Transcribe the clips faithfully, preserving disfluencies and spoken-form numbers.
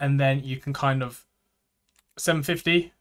and then you can kind of seven fifty.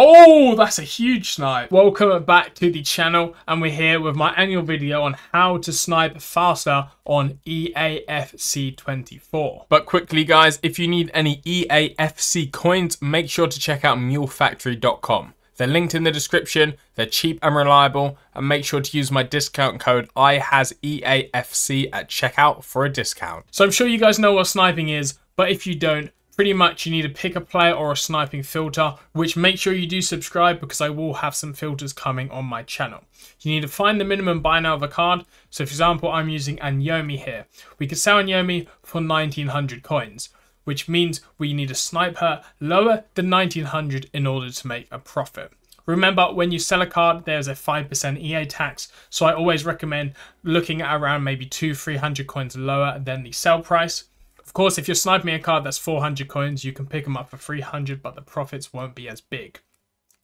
Oh, that's a huge snipe. Welcome back to the channel, and we're here with my annual video on how to snipe faster on E A F C twenty-four. But quickly guys, if you need any E A F C coins, make sure to check out mule factory dot com. They're linked in the description, they're cheap and reliable, and make sure to use my discount code I Haz E A F C at checkout for a discount. So I'm sure you guys know what sniping is, but if you don't, pretty much you need to pick a player or a sniping filter, which make sure you do subscribe because I will have some filters coming on my channel. You need to find the minimum buy now of a card. So for example, I'm using Anyomi here. We could sell Anyomi for nineteen hundred coins, which means we need to snipe her lower than nineteen hundred in order to make a profit. Remember, when you sell a card, there's a five percent E A tax, so I always recommend looking at around maybe two hundred, three hundred coins lower than the sell price. Of course, if you're sniping a card that's four hundred coins, you can pick them up for three hundred, but the profits won't be as big.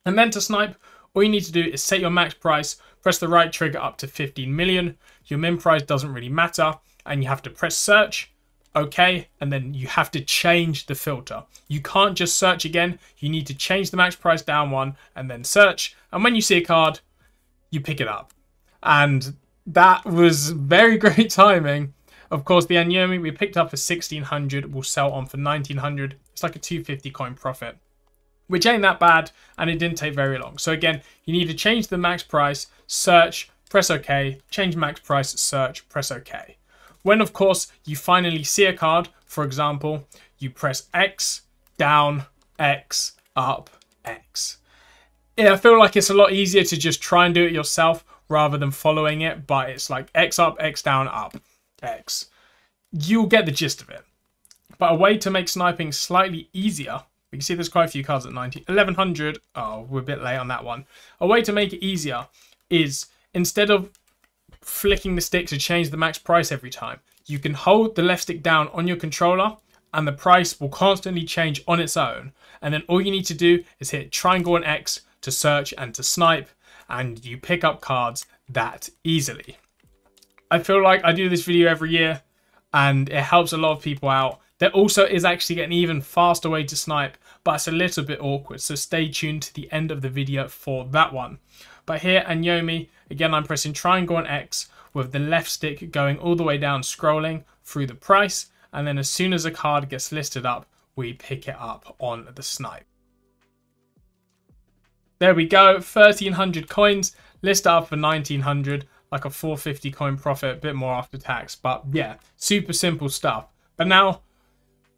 And then to snipe, all you need to do is set your max price, press the right trigger up to fifteen million. Your min price doesn't really matter, and you have to press search, okay, and then you have to change the filter. You can't just search again. You need to change the max price down one and then search. And when you see a card, you pick it up. And that was very great timing. Of course, the Anyomi we picked up for sixteen hundred will sell on for nineteen hundred. It's like a two hundred fifty coin profit, which ain't that bad, and it didn't take very long. So again, you need to change the max price, search, press OK, change max price, search, press OK. When, of course, you finally see a card, for example, you press X, down, X, up, X. Yeah, I feel like it's a lot easier to just try and do it yourself rather than following it, but it's like X up, X down, up. X. You'll get the gist of it. But a way to make sniping slightly easier, you can see there's quite a few cards at ninety, eleven hundred. Oh, we're a bit late on that one. A way to make it easier is, instead of flicking the stick to change the max price every time, you can hold the left stick down on your controller and the price will constantly change on its own. And then all you need to do is hit triangle and X to search and to snipe, and you pick up cards that easily. I feel like I do this video every year and it helps a lot of people out. There also is actually an even faster way to snipe, but it's a little bit awkward, so stay tuned to the end of the video for that one. But here, Anyomi, again, I'm pressing triangle and X with the left stick going all the way down, scrolling through the price, and then as soon as a card gets listed up, we pick it up on the snipe. There we go, thirteen hundred coins, list up for nineteen hundred. Like a four hundred fifty coin profit, a bit more after tax, but yeah, super simple stuff. But now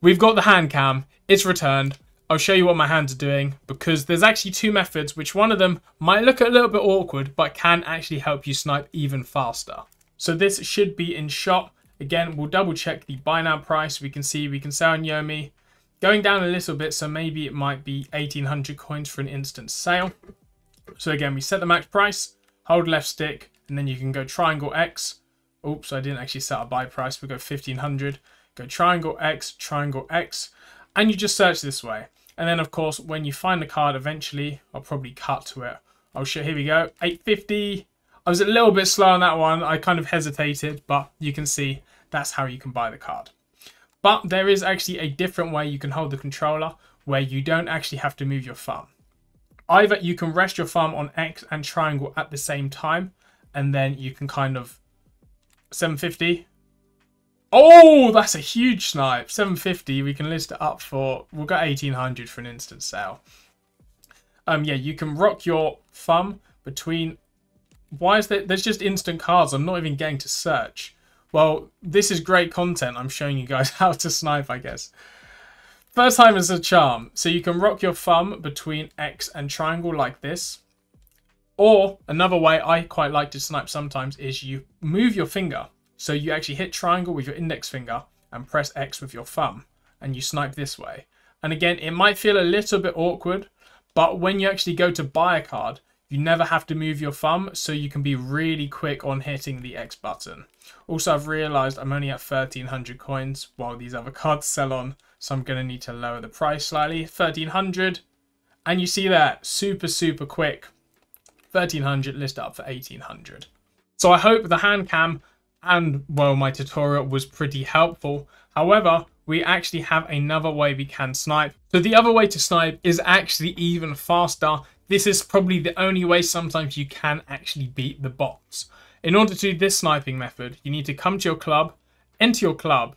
we've got the hand cam, it's returned. I'll show you what my hands are doing, because there's actually two methods, which one of them might look a little bit awkward, but can actually help you snipe even faster. So this should be in shot. Again, we'll double check the buy now price. We can see we can sell Anyomi going down a little bit, so maybe it might be eighteen hundred coins for an instant sale. So again, we set the max price, hold left stick, and then you can go triangle X. Oops, I didn't actually set a buy price. We'll go fifteen hundred. Go triangle X, triangle X. And you just search this way. And then, of course, when you find the card, eventually, I'll probably cut to it. Oh, shit, here we go. eight fifty. I was a little bit slow on that one. I kind of hesitated, but you can see that's how you can buy the card. But there is actually a different way you can hold the controller where you don't actually have to move your thumb. Either you can rest your thumb on X and triangle at the same time, and then you can kind of seven fifty. Oh, that's a huge snipe. seven fifty. We can list it up for, we've got eighteen hundred for an instant sale. Um, yeah, you can rock your thumb between. Why is there? There's just instant cards. I'm not even getting to search. Well, this is great content. I'm showing you guys how to snipe, I guess. First time is a charm. So you can rock your thumb between X and triangle like this. Or another way I quite like to snipe sometimes is you move your finger. So you actually hit triangle with your index finger and press X with your thumb, and you snipe this way. And again, it might feel a little bit awkward, but when you actually go to buy a card, you never have to move your thumb, so you can be really quick on hitting the X button. Also, I've realized I'm only at thirteen hundred coins while these other cards sell on, so I'm going to need to lower the price slightly. thirteen hundred, and you see that, super, super quick. thirteen hundred, list up for eighteen hundred. So I hope the hand cam and, well, my tutorial was pretty helpful. However, we actually have another way we can snipe. So the other way to snipe is actually even faster. This is probably the only way sometimes you can actually beat the bots. In order to do this sniping method, you need to come to your club, enter your club,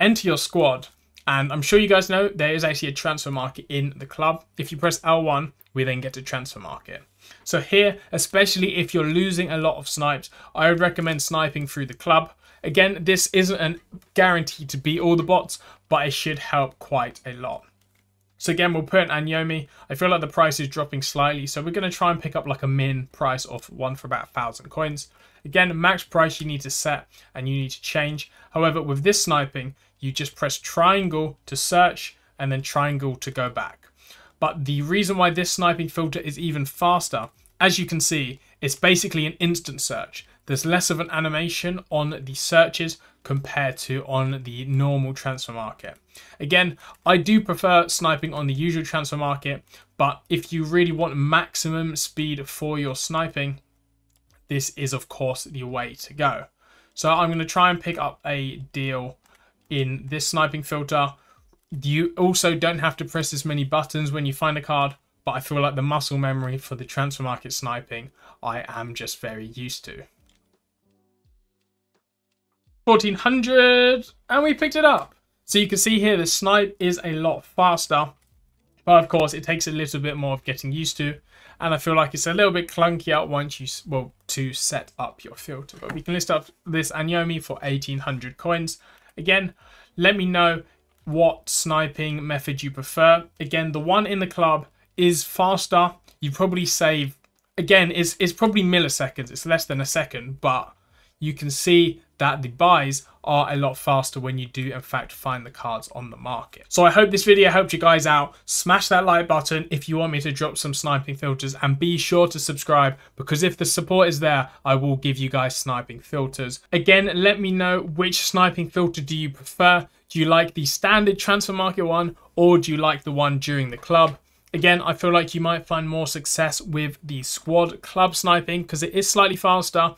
enter your squad. And I'm sure you guys know there is actually a transfer market in the club. If you press L one, we then get to transfer market. So here, especially if you're losing a lot of snipes, I would recommend sniping through the club. Again, this isn't a guarantee to beat all the bots, but it should help quite a lot. So again, we'll put in Anyomi. I feel like the price is dropping slightly, so we're going to try and pick up like a min price of one for about a thousand coins. Again, max price you need to set and you need to change. However, with this sniping, you just press triangle to search and then triangle to go back. But the reason why this sniping filter is even faster, as you can see, it's basically an instant search. There's less of an animation on the searches compared to on the normal transfer market. Again, I do prefer sniping on the usual transfer market, but if you really want maximum speed for your sniping, this is of course the way to go. So I'm going to try and pick up a deal in this sniping filter. You also don't have to press as many buttons when you find a card, but I feel like the muscle memory for the transfer market sniping, I am just very used to. fourteen hundred, and we picked it up. So you can see here the snipe is a lot faster, but of course it takes a little bit more of getting used to, and I feel like it's a little bit clunky out once you, well, to set up your filter. But we can list up this Anyomi for eighteen hundred coins. Again, let me know what sniping method you prefer. Again, the one in the club is faster. You probably save, again, it's, it's probably milliseconds. It's less than a second, but you can see that the buys are a lot faster when you do in fact find the cards on the market. So I hope this video helped you guys out. Smash that like button if you want me to drop some sniping filters, and be sure to subscribe, because if the support is there, I will give you guys sniping filters. Again, let me know which sniping filter do you prefer. Do you like the standard transfer market one, or do you like the one during the club? Again, I feel like you might find more success with the squad club sniping because it is slightly faster.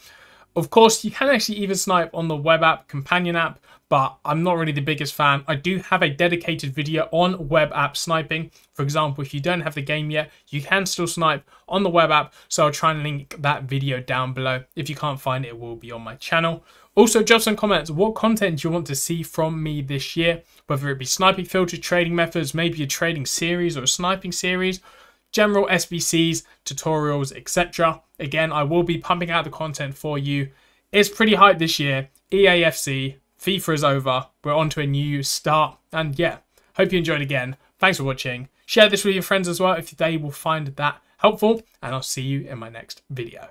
Of course, you can actually even snipe on the web app, companion app, but I'm not really the biggest fan. I do have a dedicated video on web app sniping. For example, if you don't have the game yet, you can still snipe on the web app. So I'll try and link that video down below. If you can't find it, it will be on my channel. Also, drop some comments what content you want to see from me this year, whether it be sniping filter, trading methods, maybe a trading series or a sniping series, general S B Cs, tutorials, et cetera. Again, I will be pumping out the content for you. It's pretty hype this year. E A F C, FIFA is over. We're on to a new start. And yeah, hope you enjoyed again. Thanks for watching. Share this with your friends as well if they will find that helpful. And I'll see you in my next video.